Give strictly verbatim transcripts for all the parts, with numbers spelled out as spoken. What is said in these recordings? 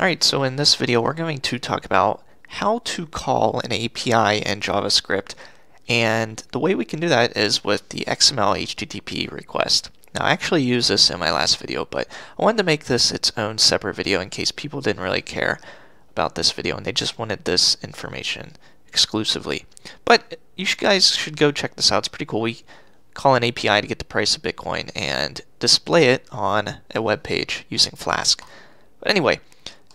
Alright, so in this video we're going to talk about how to call an A P I in JavaScript, and the way we can do that is with the X M L H T T P request. Now I actually used this in my last video, but I wanted to make this its own separate video in case people didn't really care about this video and they just wanted this information exclusively. But you guys should go check this out, it's pretty cool. We call an A P I to get the price of Bitcoin and display it on a web page using Flask. But anyway,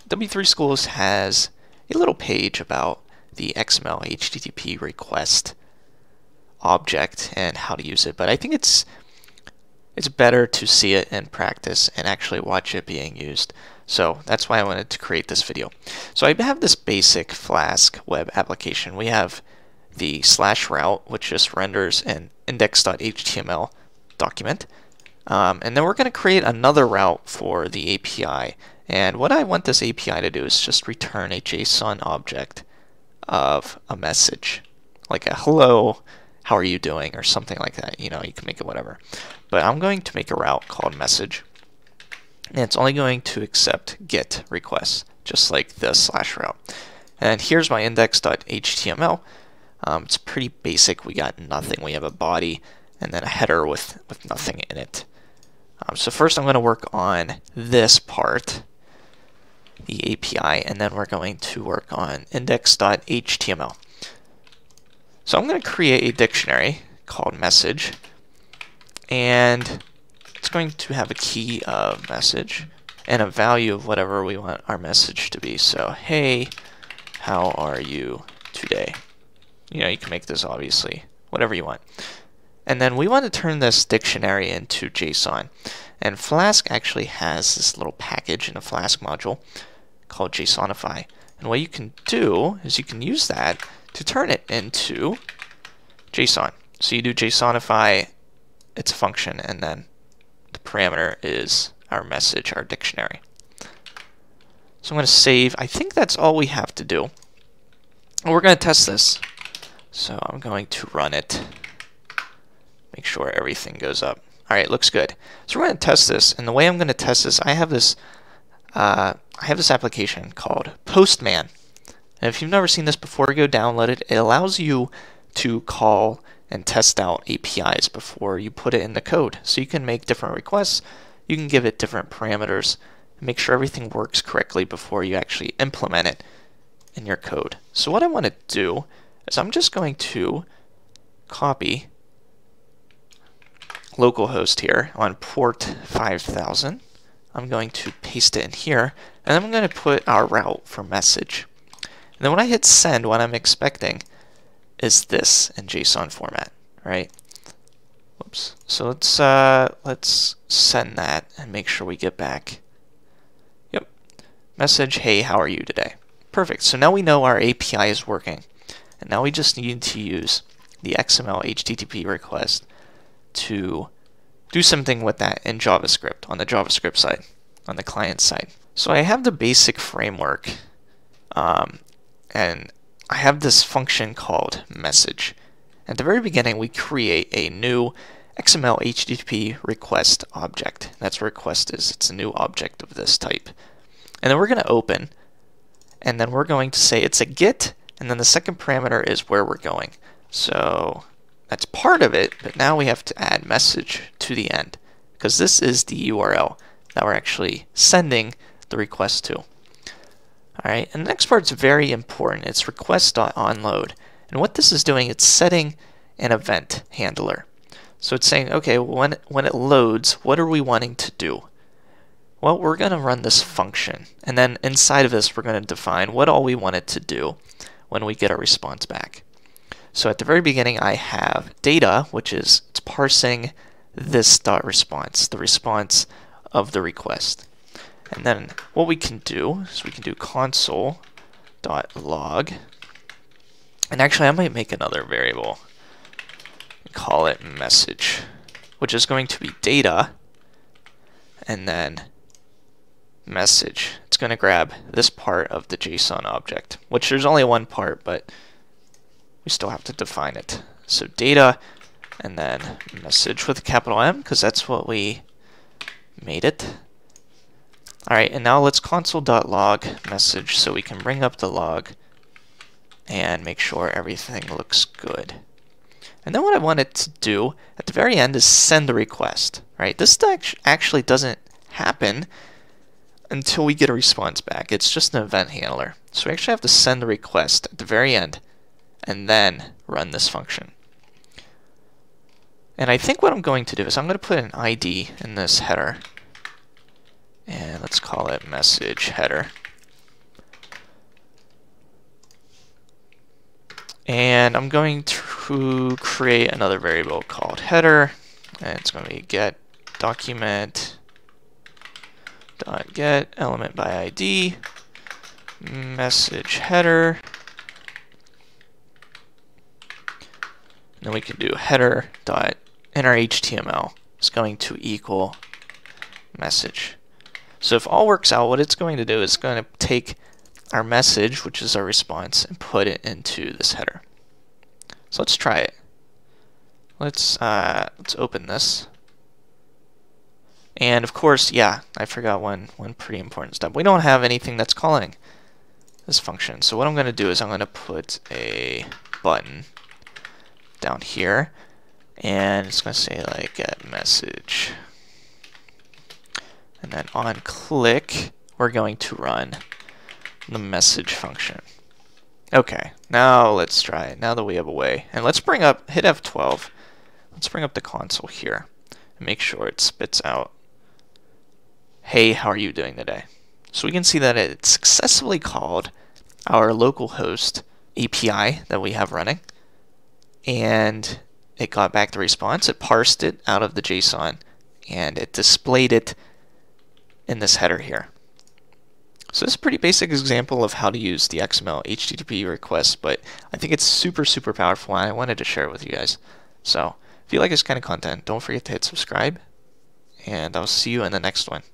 W three Schools has a little page about the X M L H T T P request object and how to use it, but I think it's it's better to see it in practice and actually watch it being used. So that's why I wanted to create this video. So I have this basic Flask web application. We have the slash route, which just renders an index dot H T M L document. Um, and then we're going to create another route for the A P I. And what I want this A P I to do is just return a JSON object of a message, like a hello, how are you doing, or something like that. You know, you can make it whatever. But I'm going to make a route called message, and it's only going to accept GET requests, just like the slash route. And here's my index dot H T M L. Um, it's pretty basic. We got nothing. We have a body and then a header with, with nothing in it. Um, so first I'm going to work on this part, the A P I, and then we're going to work on index dot H T M L. So I'm going to create a dictionary called message, and it's going to have a key of message and a value of whatever we want our message to be. So, hey, how are you today? You know, you can make this obviously whatever you want. And then we want to turn this dictionary into JSON. And Flask actually has this little package in a Flask module called JSONify. And what you can do is you can use that to turn it into JSON. So you do JSONify, it's a function, and then the parameter is our message, our dictionary. So I'm going to save. I think that's all we have to do. And we're going to test this. So I'm going to run it. Make sure everything goes up. All right, looks good. So we're going to test this, and the way I'm going to test this, I have this, uh, I have this application called Postman. And if you've never seen this before, go download it. It allows you to call and test out A P Is before you put it in the code. So you can make different requests, you can give it different parameters, and make sure everything works correctly before you actually implement it in your code. So what I want to do is I'm just going to copy localhost here on port five thousand. I'm going to paste it in here, and I'm going to put our route for message. And then when I hit send, what I'm expecting is this in JSON format, right? Whoops. So let's uh, let's send that and make sure we get back. Yep. Message, hey, how are you today? Perfect. So now we know our A P I is working, and now we just need to use the X M L H T T P request to do something with that in JavaScript, on the JavaScript side, on the client side. So I have the basic framework, um, and I have this function called message. At the very beginning, we create a new X M L H T T P request object. That's what request is. It's a new object of this type. And then we're going to open, and then we're going to say it's a GET, and then the second parameter is where we're going. So that's part of it, but now we have to add message to the end, because this is the U R L that we're actually sending the request to. All right, and the next part's very important. It's request dot onload. And what this is doing, it's setting an event handler. So it's saying, okay, when, when it loads, what are we wanting to do? Well, we're going to run this function, and then inside of this, we're going to define what all we want it to do when we get a response back. So at the very beginning, I have data, which is it's parsing this dot response, the response of the request. And then what we can do is we can do console dot log. And actually, I might make another variable and call it message, which is going to be data and then message. It's going to grab this part of the JSON object, which there's only one part, but we still have to define it. So data and then message with a capital M, because that's what we made it. Alright, and now let's console.log message so we can bring up the log and make sure everything looks good. And then what I wanted to do at the very end is send a request, right? This actually doesn't happen until we get a response back. It's just an event handler. So we actually have to send a request at the very end and then run this function. And I think what I'm going to do is I'm going to put an I D in this header. And let's call it message header. And I'm going to create another variable called header. And it's going to be get document dot get element by I D message header. And then we can do header dot innerHTML is going to equal message. So if all works out, what it's going to do is going to take our message, which is our response, and put it into this header. So let's try it. Let's uh, let's open this. And of course, yeah, I forgot one one pretty important step. We don't have anything that's calling this function. So what I'm going to do is I'm going to put a button down here, and it's going to say like get message, and then on click we're going to run the message function. Okay, now let's try it. Now that we have a way, and let's bring up, hit F twelve. Let's bring up the console here and make sure it spits out, hey, how are you doing today? So we can see that it successfully called our localhost A P I that we have running, and it got back the response. It parsed it out of the JSON, and it displayed it in this header here. So this is a pretty basic example of how to use the X M L H T T P request, but I think it's super, super powerful, and I wanted to share it with you guys. So if you like this kind of content, don't forget to hit subscribe, and I'll see you in the next one.